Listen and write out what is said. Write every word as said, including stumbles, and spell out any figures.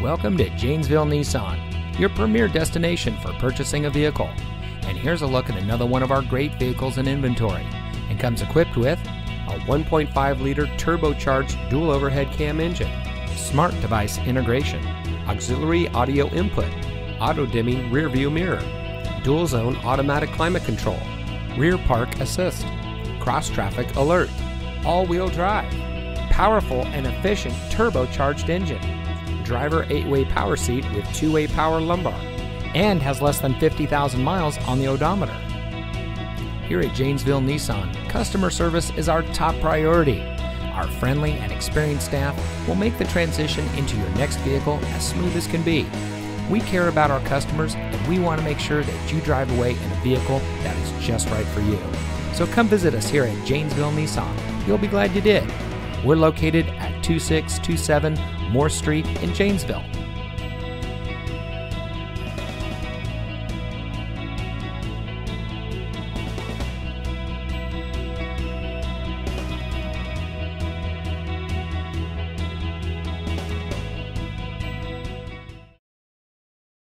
Welcome to Janesville Nissan, your premier destination for purchasing a vehicle. And here's a look at another one of our great vehicles in inventory. It comes equipped with a one point five liter turbocharged dual overhead cam engine, smart device integration, auxiliary audio input, auto dimming rear view mirror, dual zone automatic climate control, rear park assist, cross traffic alert, all wheel drive, powerful and efficient turbocharged engine, driver eight-way power seat with two-way power lumbar, and has less than fifty thousand miles on the odometer. Here at Janesville Nissan, customer service is our top priority. Our friendly and experienced staff will make the transition into your next vehicle as smooth as can be. We care about our customers, and we want to make sure that you drive away in a vehicle that is just right for you. So come visit us here at Janesville Nissan. You'll be glad you did. We're located at two six two seven Morse Street in Janesville.